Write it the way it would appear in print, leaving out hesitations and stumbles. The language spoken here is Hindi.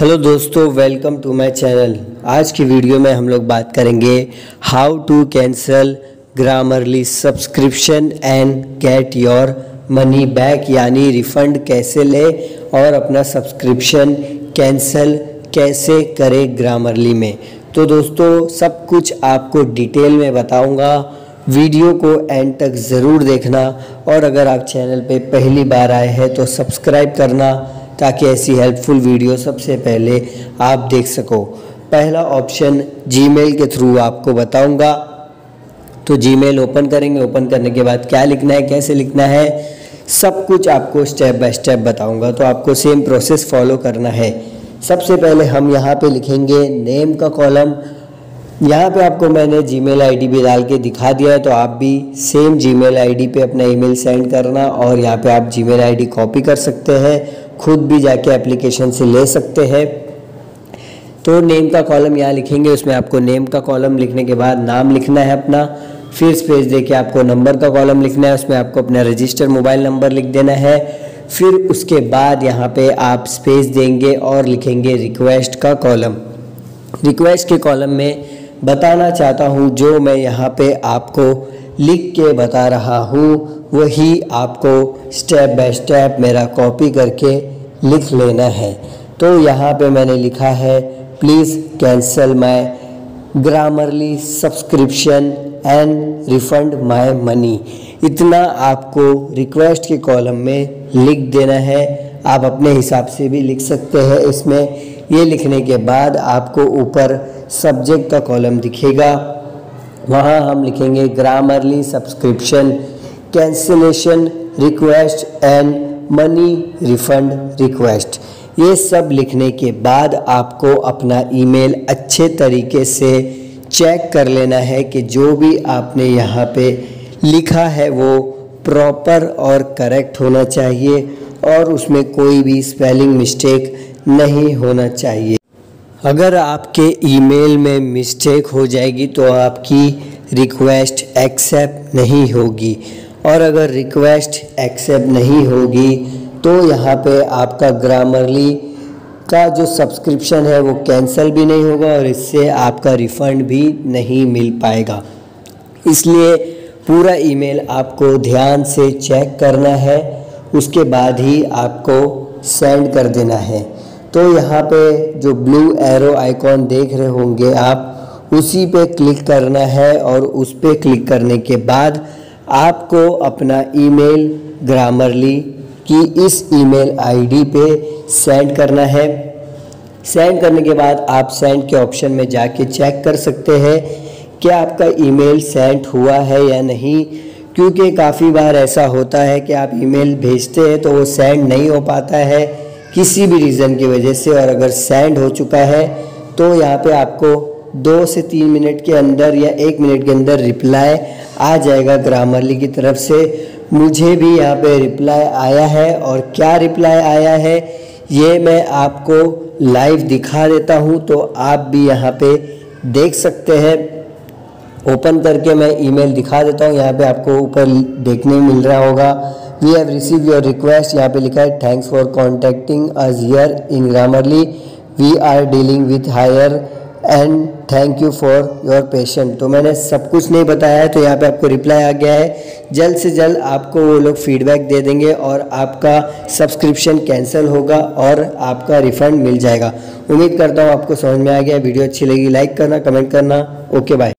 हेलो दोस्तों, वेलकम टू माय चैनल। आज की वीडियो में हम लोग बात करेंगे how to cancel Grammarly subscription and get your money back, यानी रिफ़ंड कैसे ले और अपना सब्सक्रिप्शन कैंसल कैसे करें ग्रामरली में। तो दोस्तों, सब कुछ आपको डिटेल में बताऊंगा। वीडियो को एंड तक ज़रूर देखना और अगर आप चैनल पे पहली बार आए हैं तो सब्सक्राइब करना ताकि ऐसी हेल्पफुल वीडियो सबसे पहले आप देख सको। पहला ऑप्शन जीमेल के थ्रू आपको बताऊंगा। तो जीमेल ओपन करेंगे, ओपन करने के बाद क्या लिखना है, कैसे लिखना है, सब कुछ आपको स्टेप बाय स्टेप बताऊंगा। तो आपको सेम प्रोसेस फॉलो करना है। सबसे पहले हम यहाँ पे लिखेंगे नेम का कॉलम। यहाँ पे आपको मैंने जीमेल आईडी भी डाल के दिखा दिया है, तो आप भी सेम जीमेल आईडी पे अपना ईमेल सेंड करना और यहाँ पे आप जीमेल आईडी कॉपी कर सकते हैं, खुद भी जाके एप्लीकेशन से ले सकते हैं। तो नेम का कॉलम यहाँ लिखेंगे, उसमें आपको नेम का कॉलम लिखने के बाद नाम लिखना है अपना, फिर स्पेस देके आपको नंबर का कॉलम लिखना है, उसमें आपको अपना रजिस्टर मोबाइल नंबर लिख देना है। फिर उसके बाद यहाँ पे आप स्पेस देंगे और लिखेंगे रिक्वेस्ट का कॉलम। रिक्वेस्ट के कॉलम में बताना चाहता हूँ जो मैं यहाँ पे आपको लिख के बता रहा हूँ वही आपको स्टेप बाय स्टेप मेरा कॉपी करके लिख लेना है। तो यहाँ पे मैंने लिखा है please cancel my Grammarly subscription and refund my money. इतना आपको रिक्वेस्ट के कॉलम में लिख देना है। आप अपने हिसाब से भी लिख सकते हैं इसमें। ये लिखने के बाद आपको ऊपर सब्जेक्ट का कॉलम दिखेगा, वहाँ हम लिखेंगे Grammarly subscription cancellation request and money refund request. ये सब लिखने के बाद आपको अपना ईमेल अच्छे तरीके से चेक कर लेना है कि जो भी आपने यहाँ पे लिखा है वो प्रॉपर और करेक्ट होना चाहिए और उसमें कोई भी स्पेलिंग मिस्टेक नहीं होना चाहिए। अगर आपके ईमेल में मिस्टेक हो जाएगी तो आपकी रिक्वेस्ट एक्सेप्ट नहीं होगी और अगर रिक्वेस्ट एक्सेप्ट नहीं होगी तो यहाँ पे आपका ग्रामरली का जो सब्सक्रिप्शन है वो कैंसिल भी नहीं होगा और इससे आपका रिफ़ंड भी नहीं मिल पाएगा। इसलिए पूरा ईमेल आपको ध्यान से चेक करना है, उसके बाद ही आपको सेंड कर देना है। तो यहाँ पे जो ब्लू एरो आइकॉन देख रहे होंगे आप, उसी पे क्लिक करना है और उस पे क्लिक करने के बाद आपको अपना ईमेल ग्रामरली की इस ईमेल आईडी पे सेंड करना है। सेंड करने के बाद आप सेंड के ऑप्शन में जाके चेक कर सकते हैं कि आपका ईमेल सेंड हुआ है या नहीं, क्योंकि काफ़ी बार ऐसा होता है कि आप ईमेल भेजते हैं तो वो सेंड नहीं हो पाता है किसी भी रीज़न की वजह से, और अगर सेंड हो चुका है तो यहाँ पे आपको 2 से 3 मिनट के अंदर या 1 मिनट के अंदर रिप्लाई आ जाएगा ग्रामरली की तरफ से। मुझे भी यहाँ पे रिप्लाई आया है और क्या रिप्लाई आया है ये मैं आपको लाइव दिखा देता हूँ, तो आप भी यहाँ पे देख सकते हैं। ओपन करके मैं ईमेल दिखा देता हूँ। यहाँ पे आपको ऊपर देखने मिल रहा होगा we have receive your request, यहाँ पे लिखा है thanks for contacting us here in Grammarly, we are dealing with higher and thank you for your patience. तो मैंने सब कुछ नहीं बताया है, तो यहाँ पे आपको रिप्लाई आ गया है। जल्द से जल्द आपको वो लोग फीडबैक दे देंगे और आपका सब्सक्रिप्शन कैंसिल होगा और आपका रिफंड मिल जाएगा। उम्मीद करता हूँ आपको समझ में आ गया। वीडियो अच्छी लगी लाइक करना, कमेंट करना। Okay, bye.